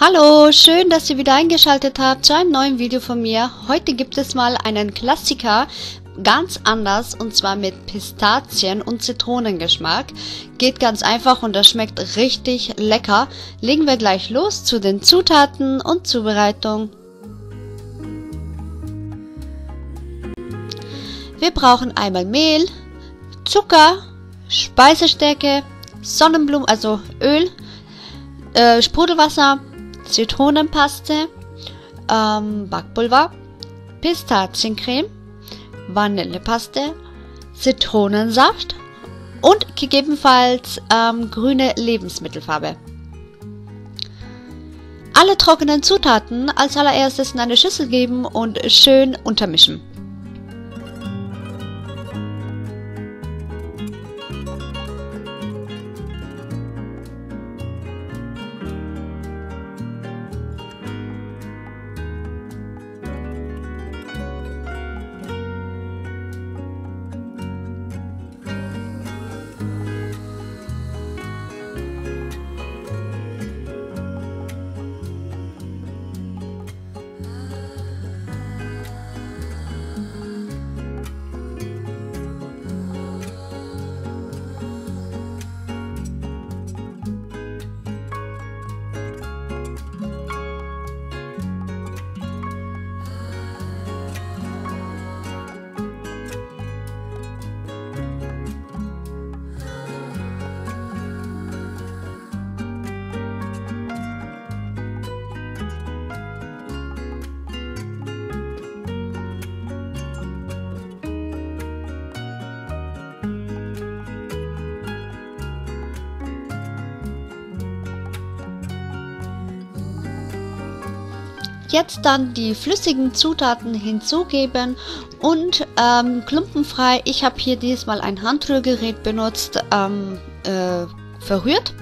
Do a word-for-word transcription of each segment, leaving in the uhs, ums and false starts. Hallo, schön, dass ihr wieder eingeschaltet habt zu einem neuen Video von mir. Heute gibt es mal einen Klassiker, ganz anders, und zwar mit Pistazien- und Zitronengeschmack. Geht ganz einfach und das schmeckt richtig lecker. Legen wir gleich los zu den Zutaten und Zubereitung. Wir brauchen einmal Mehl, Zucker, Speisestärke, Sonnenblumen, also Öl, äh, Sprudelwasser, Zitronenpaste, ähm, Backpulver, Pistaziencreme, Vanillepaste, Zitronensaft und gegebenenfalls ähm, grüne Lebensmittelfarbe. Alle trockenen Zutaten als allererstes in eine Schüssel geben und schön untermischen. Jetzt dann die flüssigen Zutaten hinzugeben und ähm, klumpenfrei, ich habe hier diesmal ein Handrührgerät benutzt, ähm, äh, verrührt.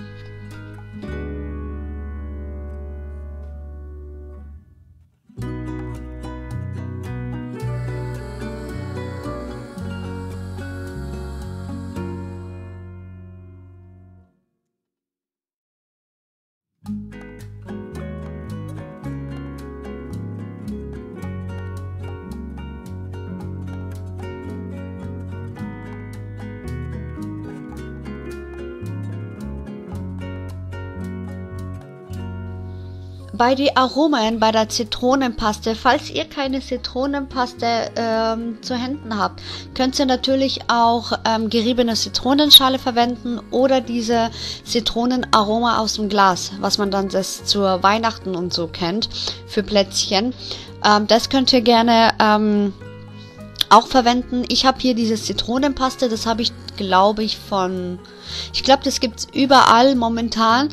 Bei den Aromen bei der Zitronenpaste, falls ihr keine Zitronenpaste ähm, zu Händen habt, könnt ihr natürlich auch ähm, geriebene Zitronenschale verwenden oder diese Zitronenaroma aus dem Glas, was man dann das zur Weihnachten und so kennt, für Plätzchen. Ähm, das könnt ihr gerne ähm, auch verwenden. Ich habe hier diese Zitronenpaste, das habe ich glaube ich von, ich glaube das gibt es überall momentan.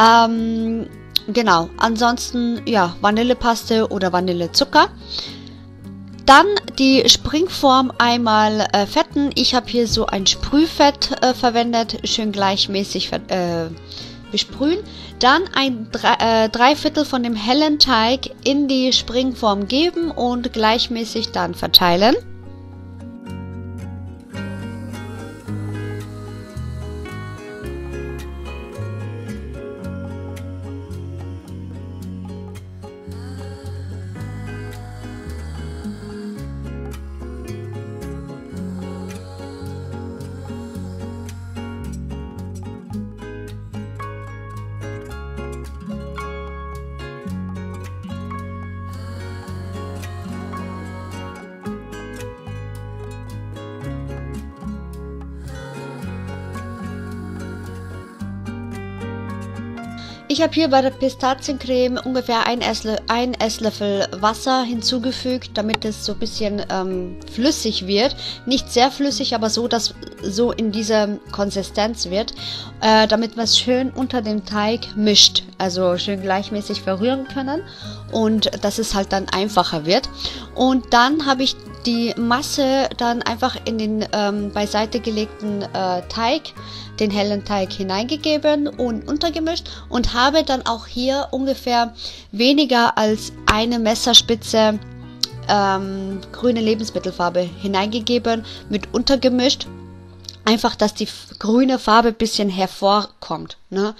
Ähm, Genau, ansonsten, ja, Vanillepaste oder Vanillezucker. Dann die Springform einmal äh, fetten. Ich habe hier so ein Sprühfett äh, verwendet, schön gleichmäßig äh, besprühen. Dann ein Dre äh, Dreiviertel von dem hellen Teig in die Springform geben und gleichmäßig dann verteilen. Ich habe hier bei der Pistaziencreme ungefähr ein, Esslö ein Esslöffel Wasser hinzugefügt, damit es so ein bisschen ähm, flüssig wird. Nicht sehr flüssig, aber so, dass so in dieser Konsistenz wird, äh, damit wir es schön unter dem Teig mischt. Also schön gleichmäßig verrühren können und dass es halt dann einfacher wird. Und dann habe ich die Masse dann einfach in den ähm, beiseite gelegten äh, Teig, den hellen Teig hineingegeben und untergemischt und habe dann auch hier ungefähr weniger als eine Messerspitze ähm, grüne Lebensmittelfarbe hineingegeben, mit untergemischt, einfach, dass die grüne Farbe ein bisschen hervorkommt, ne?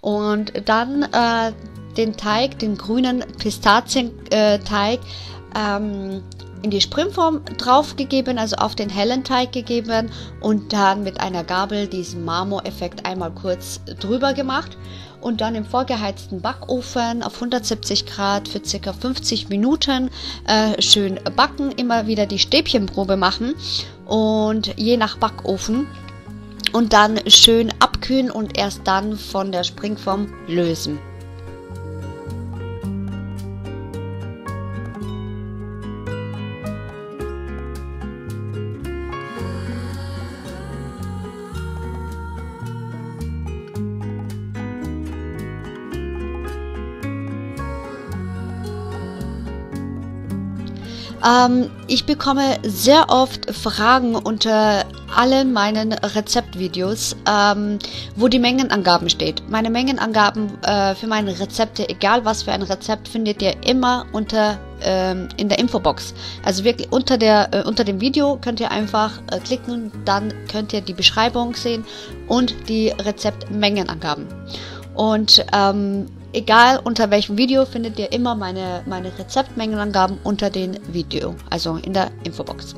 Und dann äh, den Teig, den grünen Pistazienteig, ähm, in die Sprühform draufgegeben, also auf den hellen Teig gegeben und dann mit einer Gabel diesen Marmoreffekt einmal kurz drüber gemacht und dann im vorgeheizten Backofen auf hundertsiebzig Grad für ca. fünfzig Minuten äh, schön backen, immer wieder die Stäbchenprobe machen und je nach Backofen und dann schön abkühlen und erst dann von der Springform lösen. Ähm, ich bekomme sehr oft Fragen unter allen meinen Rezeptvideos, ähm, wo die Mengenangaben steht. Meine Mengenangaben äh, für meine Rezepte, egal was für ein Rezept, findet ihr immer unter ähm, in der Infobox. Also wirklich unter der äh, unter dem Video könnt ihr einfach äh, klicken, dann könnt ihr die Beschreibung sehen und die Rezeptmengenangaben. Und ähm, egal unter welchem Video findet ihr immer meine, meine Rezeptmengenangaben unter dem Video, also in der Infobox.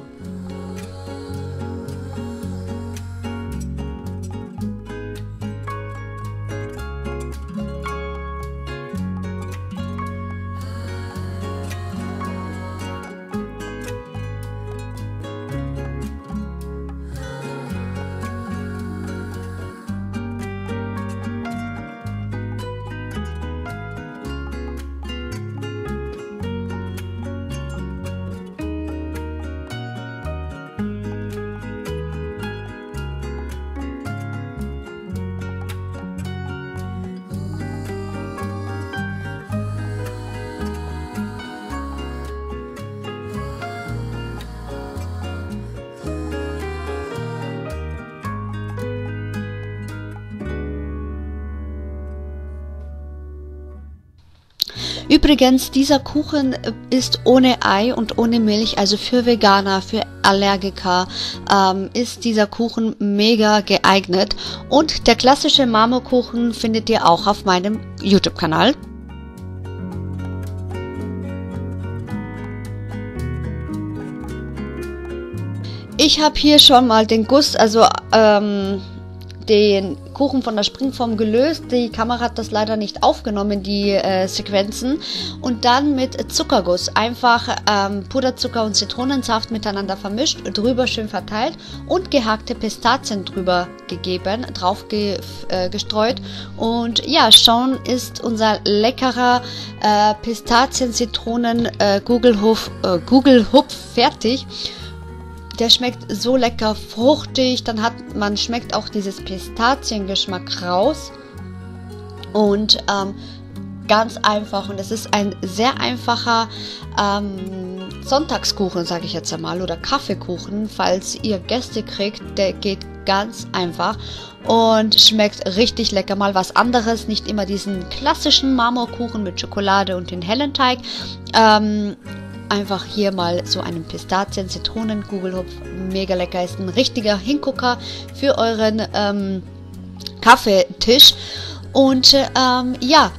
Übrigens, dieser Kuchen ist ohne Ei und ohne Milch, also für Veganer, für Allergiker ähm, ist dieser Kuchen mega geeignet. Und der klassische Marmorkuchen findet ihr auch auf meinem YouTube-Kanal. Ich habe hier schon mal den Guss, also ähm, den Kuchen von der Springform gelöst. Die Kamera hat das leider nicht aufgenommen, die äh, Sequenzen. Und dann mit Zuckerguss einfach ähm, Puderzucker und Zitronensaft miteinander vermischt, drüber schön verteilt und gehackte Pistazien drüber gegeben, drauf ge äh, gestreut. Und ja, schon ist unser leckerer äh, Pistazien-Zitronen-Gugelhupf äh, Gugelhupf fertig. Der schmeckt so lecker fruchtig, dann hat man schmeckt auch dieses Pistaziengeschmack raus und ähm, ganz einfach und es ist ein sehr einfacher ähm, Sonntagskuchen, sage ich jetzt einmal, oder Kaffeekuchen, falls ihr Gäste kriegt, der geht ganz einfach und schmeckt richtig lecker, mal was anderes, nicht immer diesen klassischen Marmorkuchen mit Schokolade und den hellen Teig. Ähm, Einfach hier mal so einen Pistazien-Zitronen-Gugelhupf. Mega lecker. Ist ein richtiger Hingucker für euren ähm, Kaffeetisch. Und ähm, ja.